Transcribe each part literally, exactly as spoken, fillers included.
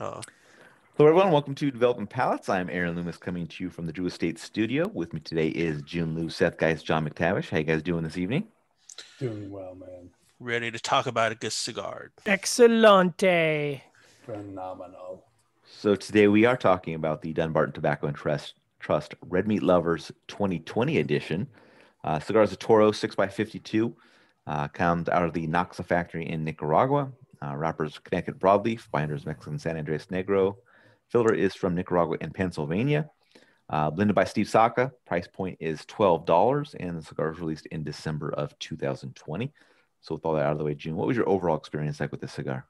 Uh, Hello, everyone. Welcome to Developing Palates. I'm Aaron Loomis coming to you from the Drew Estate studio. With me today is Jiunn, Lou, Seth, guys, John McTavish. How you guys doing this evening? Doing well, man. Ready to talk about a good cigar. Excellente. Phenomenal. So today we are talking about the Dunbarton Tobacco and Trust, Trust Red Meat Lovers twenty twenty edition. Uh, cigars of Toro six by fifty-two, uh, comes out of the Noxa factory in Nicaragua. Uh, wrappers Connecticut Broadleaf, binders Mexican San Andreas Negro. Filler is from Nicaragua and Pennsylvania. Uh, blended by Steve Saka. Price point is twelve dollars, and the cigar was released in December of two thousand twenty. So with all that out of the way, Jiunn, what was your overall experience like with this cigar?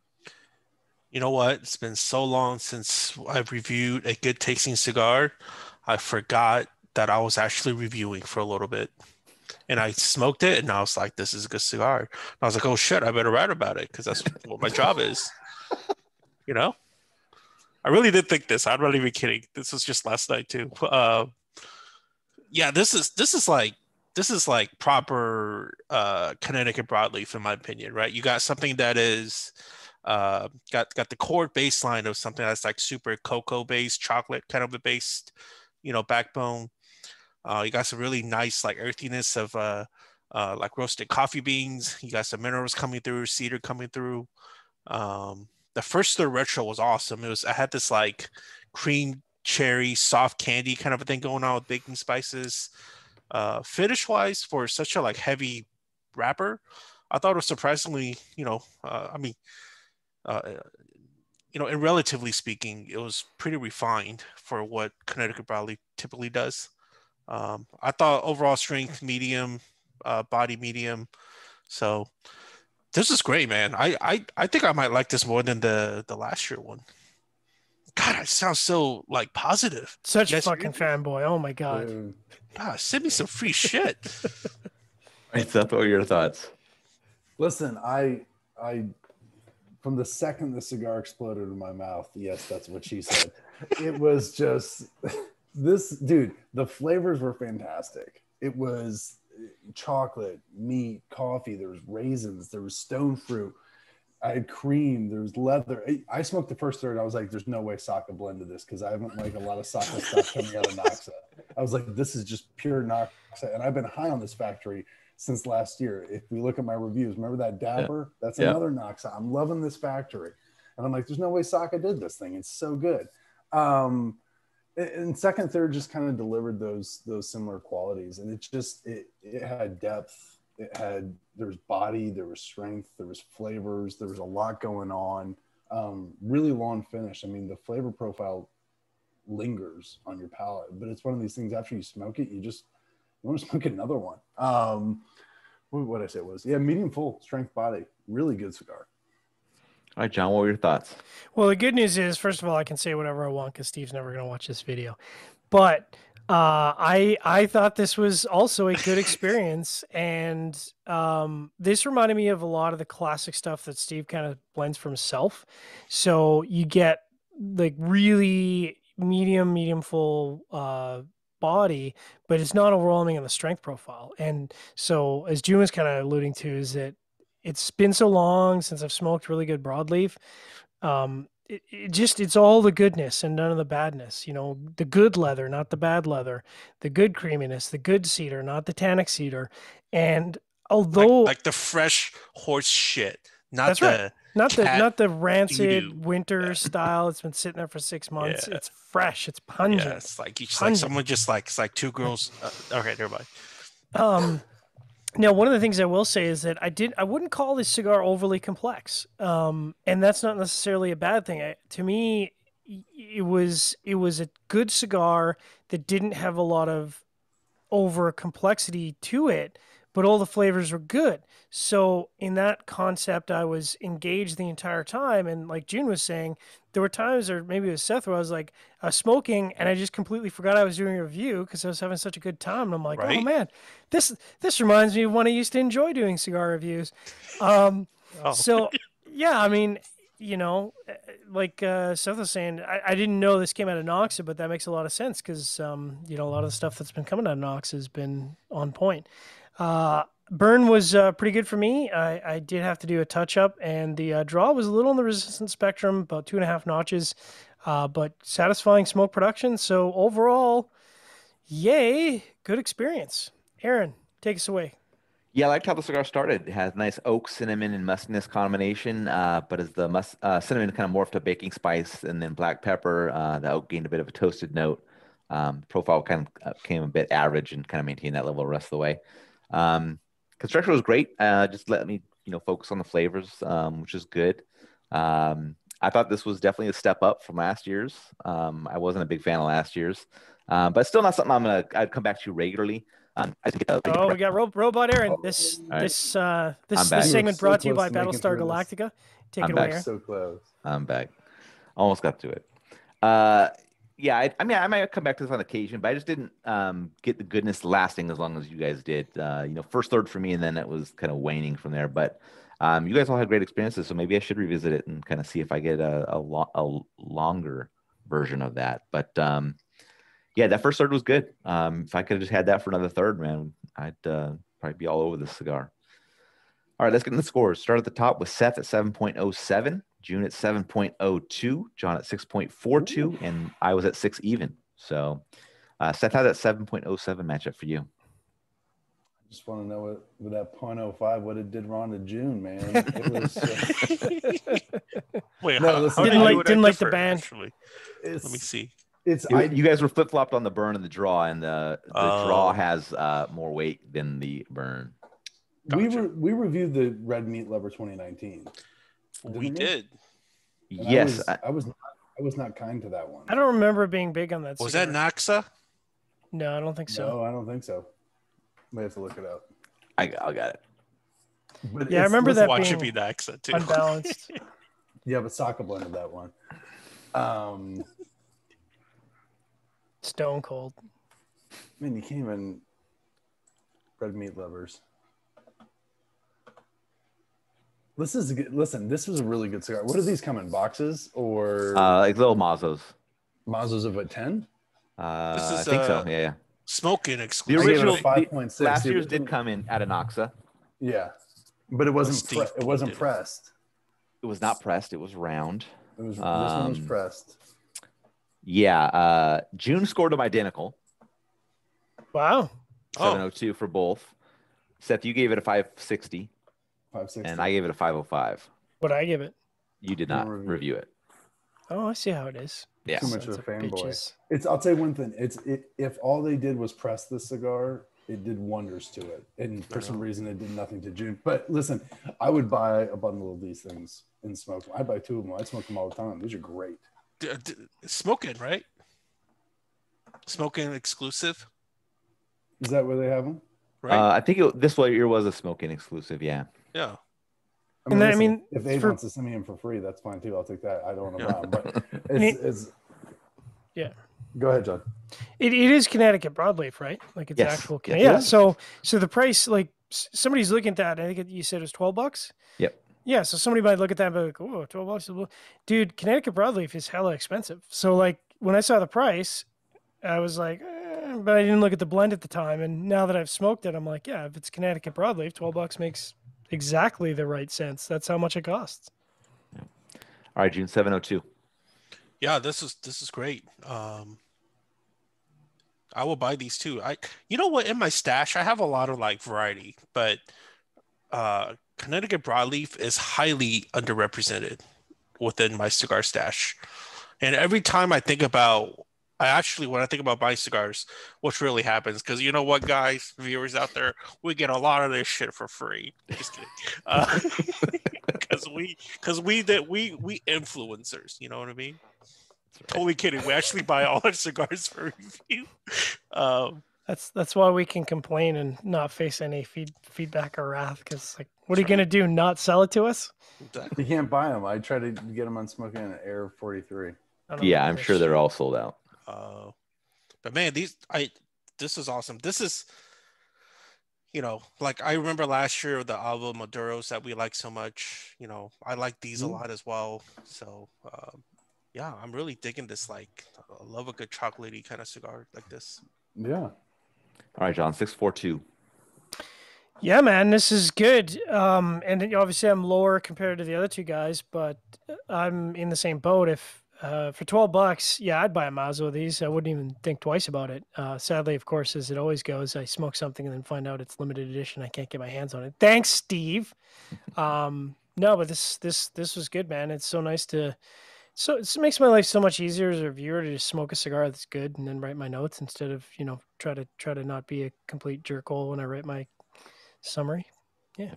You know what? It's been so long since I've reviewed a good tasting cigar. I forgot that I was actually reviewing for a little bit. And I smoked it, and I was like, this is a good cigar. And I was like, oh, shit, I better write about it because that's what my job is. You know? I really did think this. I'm not even kidding. This was just last night, too. Uh, yeah, this is this is like this is like proper uh, Connecticut Broadleaf, in my opinion, right? You got something that is uh, got, got the core baseline of something that's like super cocoa-based, chocolate kind of a based, you know, backbone. Uh, you got some really nice like earthiness of uh, uh, like roasted coffee beans. You got some minerals coming through, cedar coming through. Um, the first third retro was awesome. It was I had this like cream cherry soft candy kind of a thing going on with baking spices. Uh, finish wise for such a like heavy wrapper, I thought it was surprisingly, you know, uh, I mean, uh, you know, and relatively speaking, it was pretty refined for what Connecticut Broadleaf typically does. Um, I thought overall strength, medium, uh, body medium. So this is great, man. I, I, I think I might like this more than the, the last year one. God, I sound so like positive. Such a fucking fanboy. Oh my God. Mm. God, send me some free shit. What's up? What are your thoughts? Listen, I, I, from the second the cigar exploded in my mouth, yes, that's what she said. It was just... This dude, the flavors were fantastic. It was chocolate, meat, coffee. There was raisins. There was stone fruit. I had cream. There was leather. I, I smoked the first third. I was like, "There's no way Saka blended this because I haven't like a lot of Saka stuff coming out of Noxa." I was like, "This is just pure Noxa," and I've been high on this factory since last year. If we look at my reviews, remember that Dapper? Yeah. That's yeah. another Noxa. I'm loving this factory, and I'm like, "There's no way Saka did this thing. It's so good." Um, And second, third just kind of delivered those those similar qualities, and it just it it had depth. It had there was body, there was strength, there was flavors, there was a lot going on. Um, really long finish. I mean, the flavor profile lingers on your palate, but it's one of these things. After you smoke it, you just you want to smoke another one. Um, what I say was yeah, medium full strength body, really good cigar. All right, John, what were your thoughts? Well, the good news is, first of all, I can say whatever I want because Steve's never going to watch this video. But uh, I I thought this was also a good experience. And um, this reminded me of a lot of the classic stuff that Steve kind of blends for himself. So you get like really medium, medium full uh, body, but it's not overwhelming on the strength profile. And so as Jiunn was kind of alluding to is that it's been so long since I've smoked really good broadleaf. Um, it, it just, it's all the goodness and none of the badness, you know, the good leather, not the bad leather, the good creaminess, the good cedar, not the tannic cedar. And although like, like the fresh horse shit, not that's the, right. not the, not the rancid doo-doo. winter yeah. style. It's been sitting there for six months. Yeah. It's fresh. It's pungent. Yeah, it's like, it's like someone just like, it's like two girls. Uh, okay. Never mind. Um, Now, one of the things I will say is that I did I wouldn't call this cigar overly complex, um, and that's not necessarily a bad thing. I, to me, it was it was a good cigar that didn't have a lot of over complexity to it, but all the flavors were good. So in that concept, I was engaged the entire time. And like Jiunn was saying, there were times, or maybe it was Seth, where I was like, I was smoking and I just completely forgot I was doing a review because I was having such a good time. And I'm like, right? oh man, this this reminds me of when I used to enjoy doing cigar reviews. Um, oh. So yeah, I mean, you know, like uh, Seth was saying, I, I didn't know this came out of Noxa, but that makes a lot of sense because, um, you know, a lot of the stuff that's been coming out of Noxa has been on point. Uh, burn was uh, pretty good for me. I, I did have to do a touch-up, and the uh, draw was a little on the resistance spectrum, about two and a half notches, uh, but satisfying smoke production. So overall, yay, good experience. Aaron, take us away. Yeah, I liked how the cigar started. It has nice oak, cinnamon, and mustiness combination, uh, but as the mus uh, cinnamon kind of morphed to baking spice and then black pepper, uh, the oak gained a bit of a toasted note. Um, profile kind of came a bit average and kind of maintained that level the rest of the way. Um, construction was great. Uh, just let me, you know, focus on the flavors, um, which is good. Um, I thought this was definitely a step up from last year's. Um, I wasn't a big fan of last year's, uh, but still not something I'm gonna I'd come back to regularly. Um, I think, uh, oh, we got Ro Robot Aaron. This right. this uh, this, this segment so brought to you by Battlestar Galactica. Take I'm it back. away. Aaron. So close. I'm back. Almost got to it. Uh, yeah, I, I mean, I might come back to this on occasion, but I just didn't um, get the goodness lasting as long as you guys did. Uh, you know, first third for me, and then it was kind of waning from there. But um, you guys all had great experiences, so maybe I should revisit it and kind of see if I get a a, lo a longer version of that. But um, yeah, that first third was good. Um, if I could have just had that for another third, man, I'd uh, probably be all over this cigar. All right, let's get into the scores. Start at the top with Seth at seven point oh seven, Jiunn at seven point oh two, John at six point four two, and I was at six even. So uh, Seth, how's that seven point oh seven matchup for you? I just want to know what, with that point oh five, what it did wrong to Jiunn, man. It was, uh... Wait, no, how, how didn't like, didn't like the band. Let me see. It's it, I, you guys were flip flopped on the burn and the draw, and the, the uh, draw has uh, more weight than the burn. Gotcha. We re we reviewed the Red Meat Lover twenty nineteen. Didn't we, we did. And yes, I was, I, I was. Not, I was not kind to that one. I don't remember being big on that. Was cigar. that Noxa? No, I don't think so. No, I don't think so. May have to look it up. I I got it. But yeah, I remember that. Watch it be Noxa too. Unbalanced. Yeah, but Saka blended that one. Um. Stone cold. I mean, you can't even. Red Meat Lovers. This is a good, listen. This was a really good cigar. What do these come in, boxes or uh, like little mazos? Mazos of what, ten? Uh, this is, I think uh, so. Yeah, yeah. Smoking exclusive. The original five point six. Last year's did come in at a Noxa. Yeah, but it wasn't. Pre it wasn't pressed. It was not pressed. It was round. It was. This um, one was pressed. Yeah, uh, Jiunn scored them identical. Wow. seven oh two oh. for both. Seth, you gave it a five sixty. five sixty. And I gave it a five oh five. What'd I give it? You did not review. review it. Oh, I see how it is. Yeah. Too much Sons of a fanboy. It's, I'll tell you one thing. It's it, if all they did was press this cigar, it did wonders to it. And for some reason, it did nothing to Jiunn. But listen, I would buy a bundle of these things and smoke them. I'd buy two of them. I'd smoke them all the time. These are great. D d smoking, right? Smoking exclusive. Is that where they have them? Right. Uh, I think it, this year was a smoking exclusive. Yeah. Yeah. I mean, and listen, I mean if they for... want to send me in for free, that's fine too. I'll take that. I don't know yeah. about them, but it's, it, it's... yeah. Go ahead, John. It it is Connecticut Broadleaf, right? Like it's yes. actual Connecticut. Yeah. So so the price, like somebody's looking at that. I think it, you said it was twelve bucks. Yep. Yeah, so somebody might look at that and be like, oh, twelve bucks. Dude, Connecticut Broadleaf is hella expensive. So, like, when I saw the price, I was like, eh, but I didn't look at the blend at the time. And now that I've smoked it, I'm like, yeah, if it's Connecticut Broadleaf, twelve bucks makes exactly the right sense. That's how much it costs. Yeah. All right, Jiunn, seven oh two. Yeah, this is this is great. Um, I will buy these, too. I, you know what? In my stash, I have a lot of, like, variety, but... Uh, Connecticut Broadleaf is highly underrepresented within my cigar stash. And every time I think about, I actually, when I think about buying cigars, what really happens, because you know what, guys, viewers out there, we get a lot of this shit for free. Just kidding. Uh, because we, because we, that we, we influencers, you know what I mean? Right. Totally kidding. We actually buy all our cigars for review. Um, That's that's why we can complain and not face any feed, feedback or wrath. Because like, what are you gonna do? Not sell it to us? You can't buy them. I try to get them on smoking an Air forty-three. Yeah, I'm sure they're all sold out. Uh, but man, these I this is awesome. This is, you know, like I remember last year the Alba Maduros that we like so much. You know, I like these mm. a lot as well. So um, yeah, I'm really digging this. Like, I love a good chocolatey kind of cigar like this. Yeah. All right, John, six four two. Yeah, man, this is good. Um, and obviously I'm lower compared to the other two guys, but I'm in the same boat. If uh, for twelve bucks, yeah, I'd buy a mazo of these. I wouldn't even think twice about it. Uh, sadly, of course, as it always goes, I smoke something and then find out it's limited edition. I can't get my hands on it. Thanks, Steve. Um, no, but this this this was good, man. It's so nice to. So it makes my life so much easier as a reviewer to just smoke a cigar that's good and then write my notes instead of, you know, try to try to not be a complete jerkhole when I write my summary. Yeah.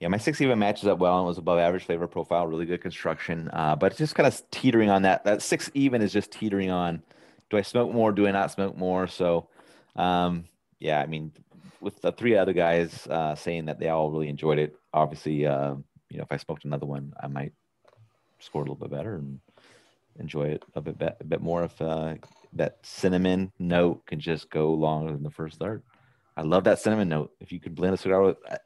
Yeah, my six even matches up well and was above average flavor profile, really good construction. Uh, but it's just kind of teetering on that. That six even is just teetering on, do I smoke more? Do I not smoke more? So, um, yeah, I mean, with the three other guys uh, saying that they all really enjoyed it, obviously, uh, you know, if I smoked another one, I might score a little bit better and enjoy it a bit, a bit more if uh, that cinnamon note can just go longer than the first third. I love that cinnamon note. If you could blend a cigar with that,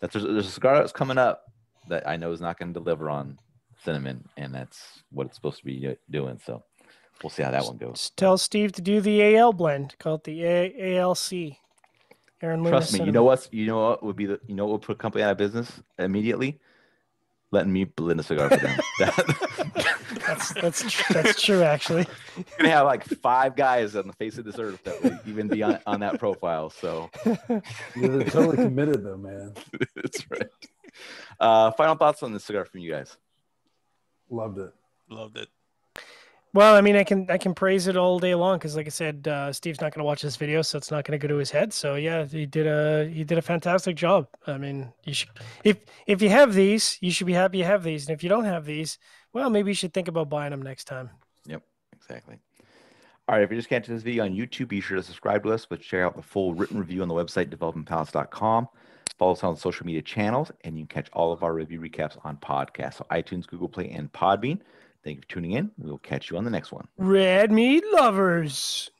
there's, there's a cigar that's coming up that I know is not going to deliver on cinnamon, and that's what it's supposed to be doing. So we'll see how that one goes. Just tell Steve to do the A L blend. Call it the a ALC. Aaron Trust Lewis me. Cinnamon. You know what's you know what would be the you know what would put a company out of business immediately? Letting me blend a cigar for them. that's that's that's true. Actually, you're gonna have like five guys on the face of this earth that would even be on, on that profile. So you're totally committed, though, man. That's right. Uh, final thoughts on this cigar from you guys? Loved it. Loved it. Well, I mean, I can I can praise it all day long because, like I said, uh, Steve's not gonna watch this video, so it's not gonna go to his head. So yeah, he did a he did a fantastic job. I mean, you should if if you have these, you should be happy you have these, and if you don't have these, well, maybe you should think about buying them next time. Yep, exactly. All right, if you're just catching this video on YouTube, be sure to subscribe to us, but check out the full written review on the website, developing palates dot com. Follow us on social media channels, and you can catch all of our review recaps on podcasts, so iTunes, Google Play, and Podbean. Thank you for tuning in. We'll catch you on the next one. Red Meat Lovers.